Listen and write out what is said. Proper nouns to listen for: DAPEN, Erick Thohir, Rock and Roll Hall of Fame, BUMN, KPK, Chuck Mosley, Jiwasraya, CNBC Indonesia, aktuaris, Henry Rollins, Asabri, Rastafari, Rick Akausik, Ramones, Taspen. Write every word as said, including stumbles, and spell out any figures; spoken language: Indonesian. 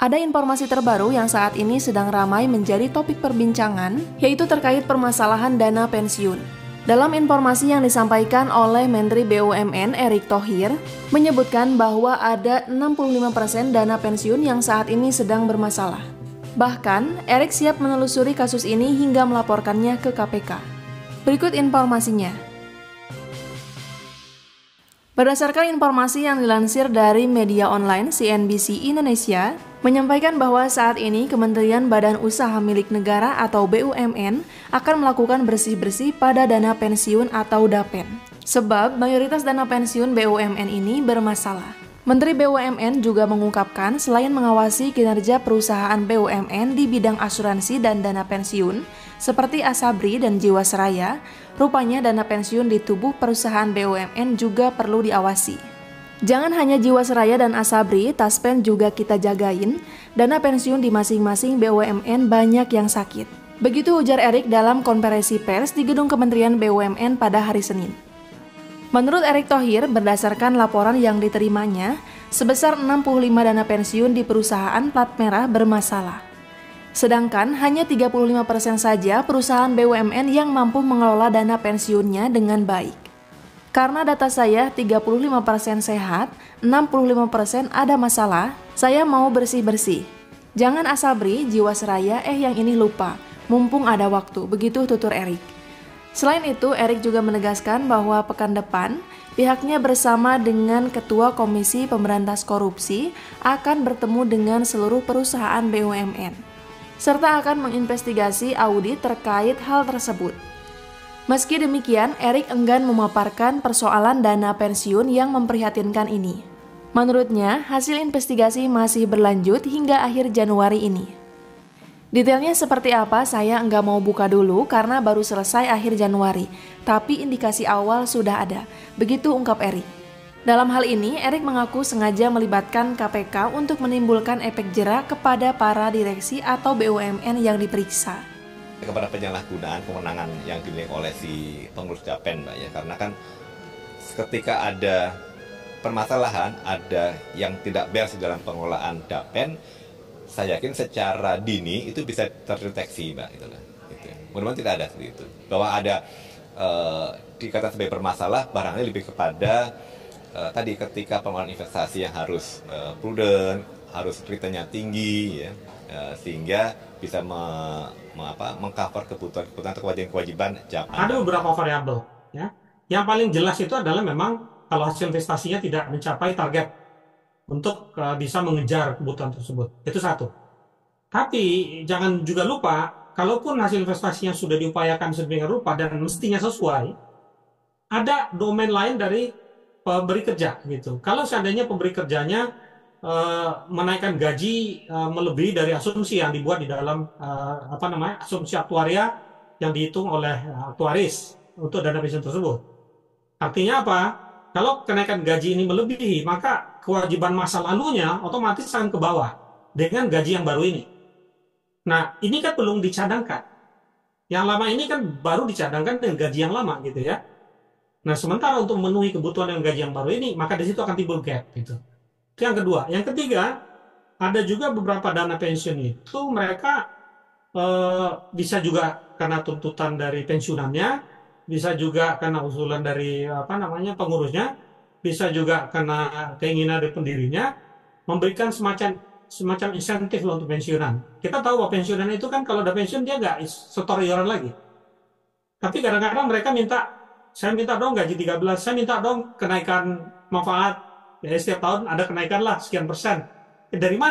Ada informasi terbaru yang saat ini sedang ramai menjadi topik perbincangan, yaitu terkait permasalahan dana pensiun. Dalam informasi yang disampaikan oleh Menteri B U M N Erick Thohir, menyebutkan bahwa ada enam puluh lima persen dana pensiun yang saat ini sedang bermasalah. Bahkan, Erick siap menelusuri kasus ini hingga melaporkannya ke K P K. Berikut informasinya. Berdasarkan informasi yang dilansir dari media online C N B C Indonesia, menyampaikan bahwa saat ini Kementerian Badan Usaha Milik Negara atau B U M N akan melakukan bersih-bersih pada dana pensiun atau DAPEN. Sebab mayoritas dana pensiun B U M N ini bermasalah. Menteri B U M N juga mengungkapkan selain mengawasi kinerja perusahaan B U M N di bidang asuransi dan dana pensiun, seperti Asabri dan Jiwasraya, rupanya dana pensiun di tubuh perusahaan B U M N juga perlu diawasi. Jangan hanya Jiwasraya dan Asabri, Taspen juga kita jagain, dana pensiun di masing-masing B U M N banyak yang sakit. Begitu ujar Erick dalam konferensi pers di gedung Kementerian B U M N pada hari Senin. Menurut Erick Thohir, berdasarkan laporan yang diterimanya, sebesar enam puluh lima dana pensiun di perusahaan plat merah bermasalah. Sedangkan hanya tiga puluh lima persen saja perusahaan B U M N yang mampu mengelola dana pensiunnya dengan baik. Karena data saya tiga puluh lima persen sehat, enam puluh lima persen ada masalah, saya mau bersih-bersih. Jangan Asabri, Jiwasraya, eh yang ini lupa, mumpung ada waktu, begitu tutur Erick. Selain itu, Erick juga menegaskan bahwa pekan depan, pihaknya bersama dengan Ketua Komisi Pemberantas Korupsi akan bertemu dengan seluruh perusahaan B U M N, serta akan menginvestigasi audit terkait hal tersebut. Meski demikian, Erick enggan memaparkan persoalan dana pensiun yang memprihatinkan ini. Menurutnya, hasil investigasi masih berlanjut hingga akhir Januari ini. Detailnya seperti apa saya enggak mau buka dulu karena baru selesai akhir Januari, tapi indikasi awal sudah ada, begitu ungkap Erick. Dalam hal ini, Erick mengaku sengaja melibatkan K P K untuk menimbulkan efek jera kepada para direksi atau B U M N yang diperiksa. Kepada penyalahgunaan kewenangan yang dimiliki oleh si pengurus DAPEN, Mbak, ya, karena kan ketika ada permasalahan, ada yang tidak beres di dalam pengelolaan DAPEN, saya yakin secara dini itu bisa terdeteksi, Mbak, gitu lah. Gitu. Mudah-mudahan tidak ada seperti itu. Bahwa ada e, dikatakan sebagai permasalah, barangnya lebih kepada e, tadi ketika pengelolaan investasi yang harus e, prudent, harus returnnya tinggi, ya, e, sehingga bisa me, me, apa, mengcover kebutuhan-kebutuhan atau kewajiban-kewajiban jangka. Ada beberapa variabel, ya. Yang paling jelas itu adalah memang kalau hasil investasinya tidak mencapai target untuk uh, bisa mengejar kebutuhan tersebut. Itu satu. Tapi jangan juga lupa, kalaupun hasil investasinya sudah diupayakan sedemikian rupa dan mestinya sesuai, ada domain lain dari pemberi kerja, gitu. Kalau seandainya pemberi kerjanya Uh, menaikkan gaji uh, melebihi dari asumsi yang dibuat di dalam uh, apa namanya asumsi aktuaria yang dihitung oleh uh, aktuaris untuk dana pensiun tersebut. Artinya apa? Kalau kenaikan gaji ini melebihi, maka kewajiban masa lalunya otomatis akan ke bawah dengan gaji yang baru ini. Nah, ini kan belum dicadangkan. Yang lama ini kan baru dicadangkan dengan gaji yang lama, gitu ya. Nah, sementara untuk memenuhi kebutuhan dengan gaji yang baru ini, maka di situ akan timbul gap, gitu. Yang kedua, yang ketiga, ada juga beberapa dana pensiun itu mereka e, bisa juga karena tuntutan dari pensiunannya, bisa juga karena usulan dari apa namanya pengurusnya, bisa juga karena keinginan dari pendirinya memberikan semacam semacam insentif untuk pensiunan. Kita tahu bahwa pensiunan itu kan kalau udah pensiun dia nggak setor iuran lagi. Tapi kadang-kadang mereka minta, saya minta dong gaji tiga belas, saya minta dong kenaikan manfaat. Ya, setiap tahun ada kenaikan lah sekian persen. Dari mana?